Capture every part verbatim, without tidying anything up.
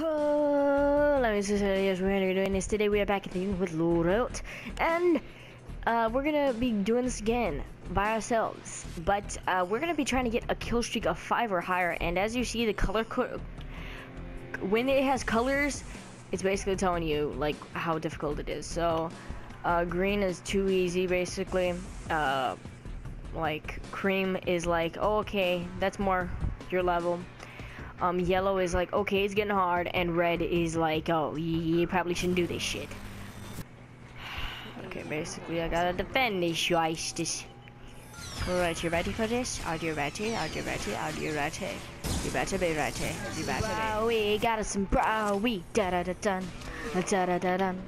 Uh, let me see, yes, we're doing this today. We are back at the with Lootout, and uh, we're gonna be doing this again by ourselves. But uh, we're gonna be trying to get a kill streak of five or higher. And as you see, the color co when it has colors, it's basically telling you like how difficult it is. So uh, green is too easy, basically. Uh, like cream is like, oh, okay, that's more your level. Um, yellow is like, okay, it's getting hard, and red is like, oh, you probably shouldn't do this shit. Okay, basically, I gotta defend this, yoistis. Alright, you ready for this? Are you ready? Are you ready? Are you ready? You better be ready. You better be. We got us some browie. Da da da dun. Da da da dun.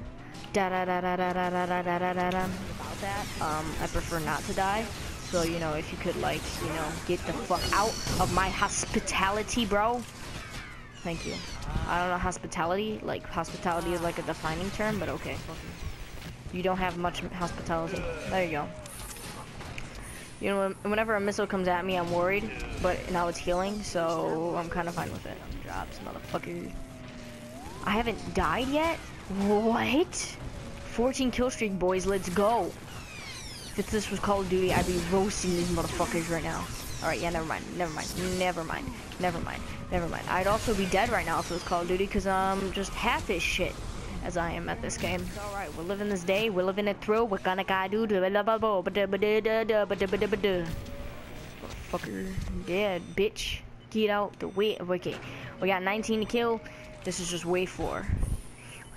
Da da da da da da da da da da da. About that, um, I prefer not to die. So, you know, if you could, like, you know, get the fuck out of my hospitality, bro. Thank you. I don't know hospitality. Like, hospitality is like a defining term, but okay. You don't have much hospitality. There you go. You know, whenever a missile comes at me, I'm worried. But now it's healing, so I'm kind of fine with it. Drops, motherfucker. I haven't died yet? What? fourteen kill streak, boys. Let's go. If this was Call of Duty, I'd be roasting these motherfuckers right now. Alright, yeah, never mind. Never mind. Never mind. Never mind. Never mind. I'd also be dead right now if it was Call of Duty, because I'm just half as shit as I am at this game. Alright, we're living this day. We're living it through. We're gonna do the motherfucker. Yeah, bitch. Get out the way. Okay, we got nineteen to kill. This is just way four.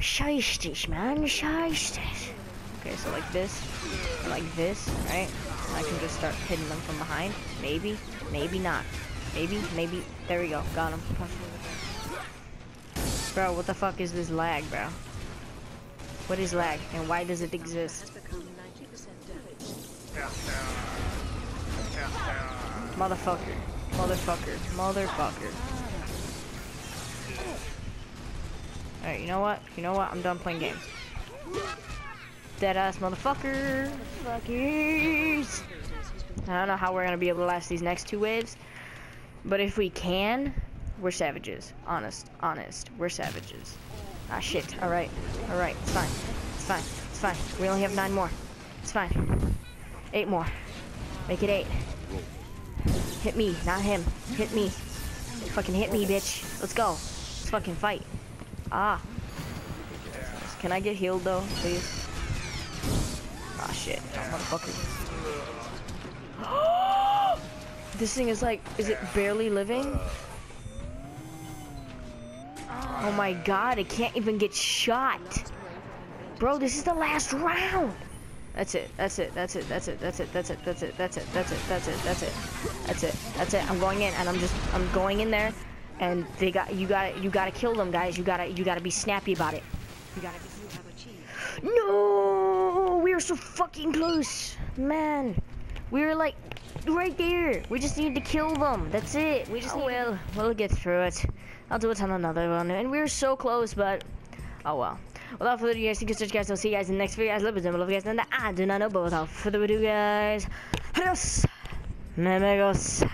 Shistish, man. Shistish. Okay, so like this, or like this, right? And I can just start hitting them from behind. Maybe, maybe not. Maybe, maybe. There we go. Got him. Bro, what the fuck is this lag, bro? What is lag, and why does it exist? Motherfucker. Motherfucker. Motherfucker. Alright, you know what? You know what? I'm done playing games. Dead ass motherfucker. Motherfuckers. I don't know how we're gonna be able to last these next two waves, but if we can, we're savages. Honest, honest, we're savages. Ah shit. All right, all right. It's fine. It's fine. It's fine. We only have nine more. It's fine. Eight more. Make it eight. Hit me, not him. Hit me. Fucking hit me, bitch. Let's go. Let's fucking fight. Ah. Can I get healed though, please? Ah, shit. Oh, motherfucker. This thing is like, is it barely living? Oh my god, it can't even get shot. Bro, this is the last round. That's it, that's it, that's it, that's it, that's it, that's it, that's it, that's it, that's it, that's it, that's it, that's it, that's it. I'm going in and I'm just, I'm going in there and they got, you gotta, you gotta kill them, guys. You gotta, you gotta be snappy about it. You gotta be. No, we were so fucking close, man. We were like right there. We just needed to kill them. That's it. We just. Oh well, we'll get through it. I'll do it on another one. And we were so close, but oh well. Without further ado, you guys, thank you so much, guys. I'll see you guys in the next video. Guys, love you, love you guys, and I do not know, but without further ado, guys, adios, amigos.